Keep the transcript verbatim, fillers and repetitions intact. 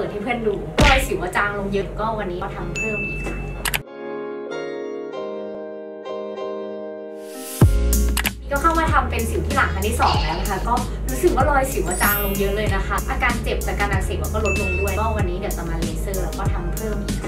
เปิดให้เพื่อนดูรอยสิวจางลงเยอะก็วันนี้ก็ทำเพิ่มอีกค่ะก็เข้ามาทำเป็นสิวที่หลังอันที่สองแล้วนะคะก็รู้สึกว่ารอยสิวจางลงเยอะเลยนะคะอาการเจ็บจากการอักเสบก็ลดลงด้วยก็วันนี้เดี๋ยวจะมาเลเซอร์แล้วก็ทำเพิ่มอีก